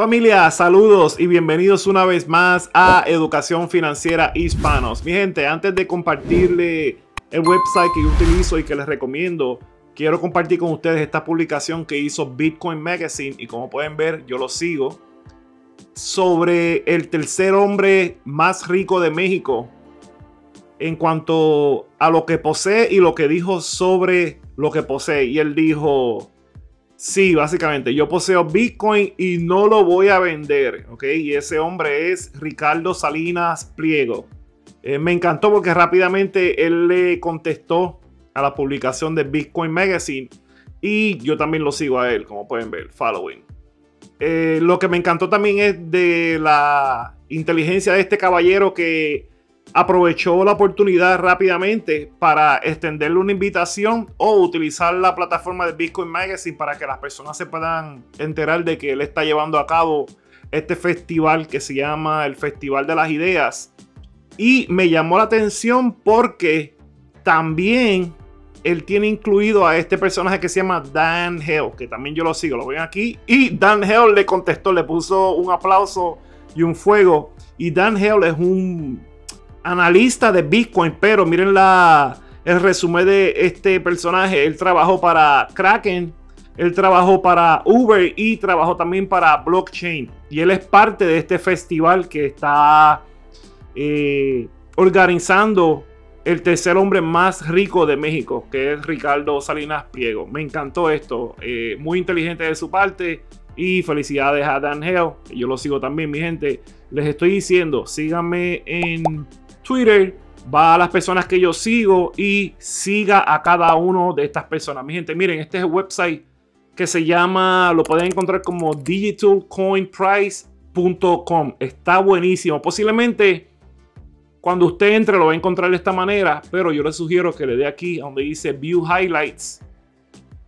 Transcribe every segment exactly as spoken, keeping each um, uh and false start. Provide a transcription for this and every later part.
Familia, saludos y bienvenidos una vez más a Educación Financiera Hispanos. Mi gente, antes de compartirle el website que yo utilizo y que les recomiendo, quiero compartir con ustedes esta publicación que hizo Bitcoin Magazine y como pueden ver, yo lo sigo, sobre el tercer hombre más rico de México en cuanto a lo que posee y lo que dijo sobre lo que posee. Y él dijo... Sí, básicamente, yo poseo Bitcoin y no lo voy a vender, ¿ok? Y ese hombre es Ricardo Salinas Pliego. Eh, me encantó porque rápidamente él le contestó a la publicación de Bitcoin Magazine y yo también lo sigo a él, como pueden ver, following. Eh, lo que me encantó también es de la inteligencia de este caballero que aprovechó la oportunidad rápidamente para extenderle una invitación o utilizar la plataforma de Bitcoin Magazine para que las personas se puedan enterar de que él está llevando a cabo este festival que se llama el Festival de las Ideas. Y me llamó la atención porque también él tiene incluido a este personaje que se llama Dan Hill, que también yo lo sigo, lo ven aquí. Y Dan Hill le contestó, le puso un aplauso y un fuego. Y Dan Hill es un... analista de Bitcoin, pero miren la, el resumen de este personaje. Él trabajó para Kraken, él trabajó para Uber y trabajó también para Blockchain. Y él es parte de este festival que está eh, organizando el tercer hombre más rico de México, que es Ricardo Salinas Pliego. Me encantó esto, eh, muy inteligente de su parte. Y felicidades a Dan Hill, yo lo sigo también, mi gente. Les estoy diciendo, síganme en Twitter, va a las personas que yo sigo y siga a cada uno de estas personas. Mi gente, miren, este es el website que se llama, lo pueden encontrar como digital coin price punto com. Está buenísimo. Posiblemente cuando usted entre lo va a encontrar de esta manera, pero yo les sugiero que le dé aquí donde dice View Highlights.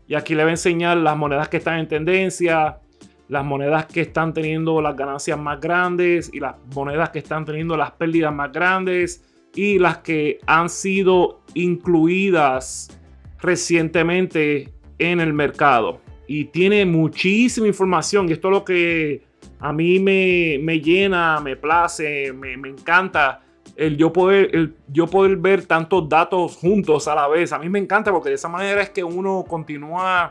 Y aquí le va a enseñar las monedas que están en tendencia, las monedas que están teniendo las ganancias más grandes y las monedas que están teniendo las pérdidas más grandes y las que han sido incluidas recientemente en el mercado. Y tiene muchísima información y esto es lo que a mí me, me llena, me place, me, me encanta. El yo, poder, el yo poder ver tantos datos juntos a la vez. A mí me encanta porque de esa manera es que uno continúa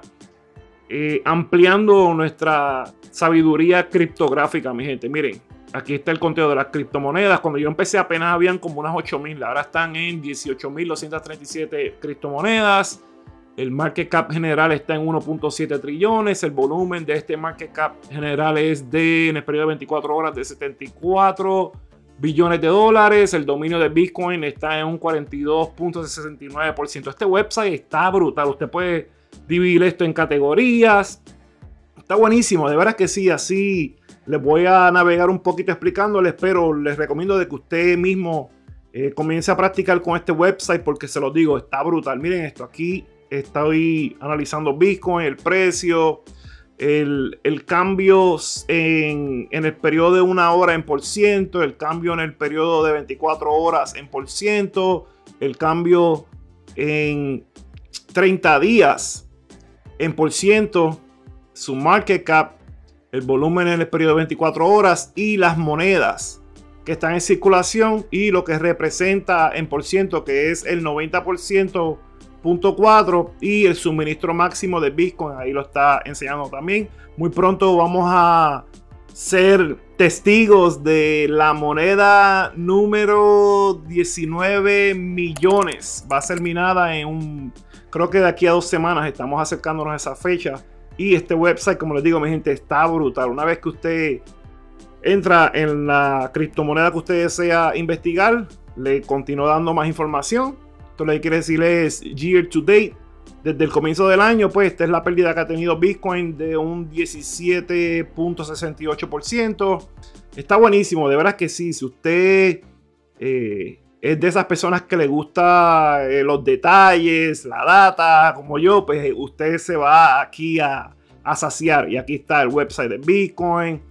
eh, ampliando nuestra sabiduría criptográfica, mi gente. Miren, aquí está el conteo de las criptomonedas. Cuando yo empecé apenas habían como unas ocho mil. Ahora están en dieciocho mil doscientas treinta y siete criptomonedas. El market cap general está en uno punto siete trillones. El volumen de este market cap general es de, en el periodo de veinticuatro horas, de setenta y cuatro billones de dólares. El dominio de Bitcoin está en un cuarenta y dos punto sesenta y nueve por ciento. Este website está brutal. Usted puede dividir esto en categorías. Está buenísimo. De verdad que sí. Así les voy a navegar un poquito explicándoles, pero les recomiendo de que usted mismo eh, comience a practicar con este website porque se los digo, está brutal. Miren esto. Aquí estoy analizando Bitcoin, el precio, El, el cambio en, en el periodo de una hora en por ciento, el cambio en el periodo de veinticuatro horas en por ciento, el cambio en treinta días en por ciento, su market cap, el volumen en el periodo de veinticuatro horas y las monedas que están en circulación y lo que representa en por ciento, que es el noventa por ciento. punto cuatro y el suministro máximo de Bitcoin, ahí lo está enseñando también. Muy pronto vamos a ser testigos de la moneda número diecinueve millones. Va a ser minada en un, creo que de aquí a dos semanas estamos acercándonos a esa fecha. Y este website, como les digo, mi gente, está brutal. Una vez que usted entra en la criptomoneda que usted desea investigar, le continúo dando más información. Esto lo que quiere decir es year to date. Desde el comienzo del año, pues esta es la pérdida que ha tenido Bitcoin de un diecisiete punto sesenta y ocho por ciento. Está buenísimo, de verdad que sí. Si usted eh, es de esas personas que le gusta eh, los detalles, la data, como yo, pues usted se va aquí a, a saciar. Y aquí está el website de Bitcoin.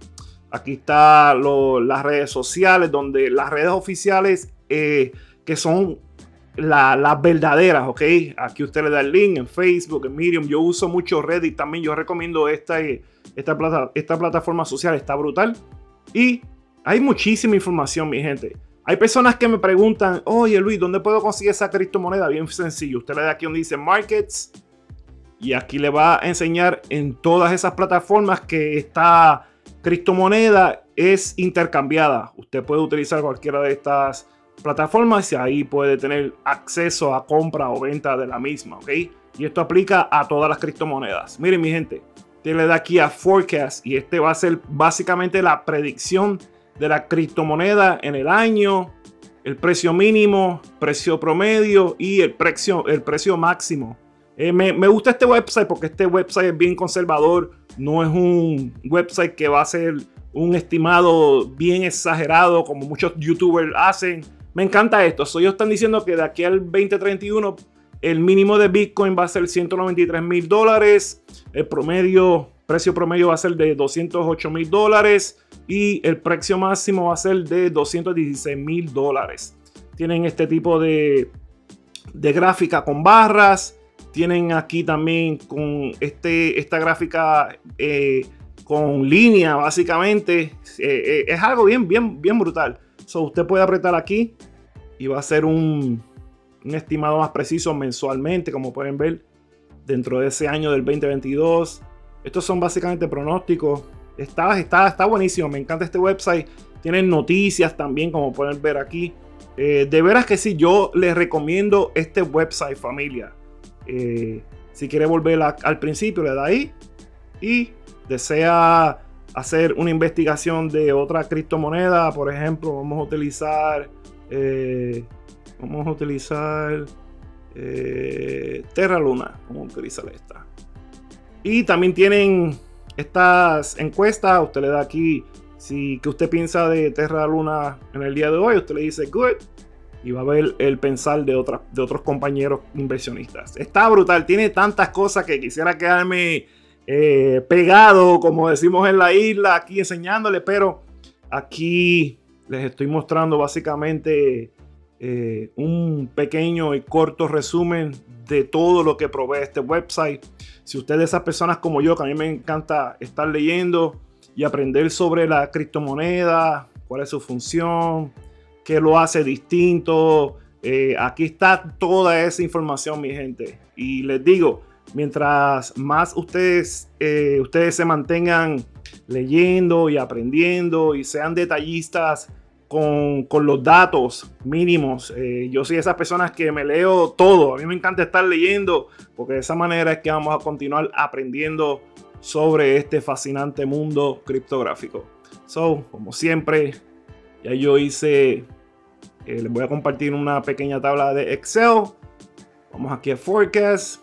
Aquí están las redes sociales, donde las redes oficiales eh, que son La, las verdaderas, ok. Aquí usted le da el link en Facebook, en Medium. Yo uso mucho Reddit también. Yo recomiendo esta, esta, plata, esta plataforma social. Está brutal. Y hay muchísima información, mi gente. Hay personas que me preguntan, oye Luis, ¿dónde puedo conseguir esa criptomoneda? Bien sencillo. Usted le da aquí donde dice Markets. Y aquí le va a enseñar en todas esas plataformas que esta criptomoneda es intercambiada. Usted puede utilizar cualquiera de estas plataformas y ahí puede tener acceso a compra o venta de la misma, ¿ok? Y esto aplica a todas las criptomonedas. Miren, mi gente, usted le da aquí a Forecast y este va a ser básicamente la predicción de la criptomoneda en el año, el precio mínimo, precio promedio y el precio, el precio máximo. Eh, me, me gusta este website porque este website es bien conservador, no es un website que va a ser un estimado bien exagerado como muchos youtubers hacen. Me encanta esto. So, ellos están diciendo que de aquí al veinte treinta y uno el mínimo de Bitcoin va a ser ciento noventa y tres mil dólares. El promedio, precio promedio va a ser de doscientos ocho mil dólares. Y el precio máximo va a ser de doscientos dieciséis mil dólares. Tienen este tipo de, de gráfica con barras. Tienen aquí también con este, esta gráfica eh, con línea básicamente. Eh, eh, es algo bien, bien, bien brutal. So, usted puede apretar aquí y va a ser un, un estimado más preciso mensualmente, como pueden ver, dentro de ese año del veinte veintidós. Estos son básicamente pronósticos. Está, está, está buenísimo, me encanta este website. Tienen noticias también, como pueden ver aquí. Eh, de veras que sí, yo les recomiendo este website, familia. Eh, si quiere volver a, al principio, le da ahí y desea hacer una investigación de otra criptomoneda. Por ejemplo, vamos a utilizar eh, vamos a utilizar eh, Terra Luna. Vamos a utilizar esta. Y también tienen estas encuestas. Usted le da aquí si que usted piensa de Terra Luna en el día de hoy. Usted le dice good y va a ver el pensar de otras de otros compañeros inversionistas. Está brutal. Tiene tantas cosas que quisiera quedarme Eh, pegado, como decimos en la isla, aquí enseñándole, pero aquí les estoy mostrando básicamente eh, un pequeño y corto resumen de todo lo que provee este website. Si usted es de esas personas como yo, que a mí me encanta estar leyendo y aprender sobre la criptomoneda, cuál es su función, qué lo hace distinto, eh, aquí está toda esa información, mi gente. Y les digo, mientras más ustedes, eh, ustedes se mantengan leyendo y aprendiendo y sean detallistas con, con los datos mínimos. Eh, yo soy de esas personas que me leo todo. A mí me encanta estar leyendo porque de esa manera es que vamos a continuar aprendiendo sobre este fascinante mundo criptográfico. So, como siempre, ya yo hice, eh, les voy a compartir una pequeña tabla de Excel. Vamos aquí a Forecast.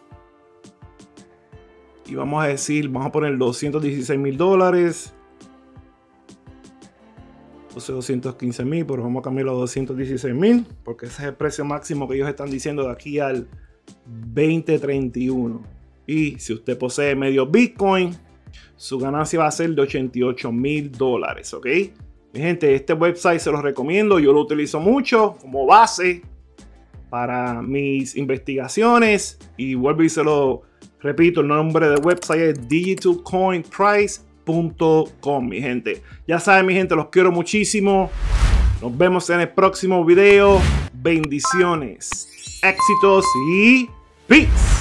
Y vamos a decir, vamos a poner doscientos dieciséis mil dólares. Puse doscientos quince mil, pero vamos a cambiarlo a doscientos dieciséis mil. Porque ese es el precio máximo que ellos están diciendo de aquí al veinte treinta y uno. Y si usted posee medio Bitcoin, su ganancia va a ser de ochenta y ocho mil dólares. ¿Ok? Mi gente, este website se los recomiendo. Yo lo utilizo mucho como base para mis investigaciones. Y vuelvo y se lo repito, el nombre del website es digital coin price punto com, mi gente. Ya saben, mi gente, los quiero muchísimo. Nos vemos en el próximo video. Bendiciones, éxitos y peace.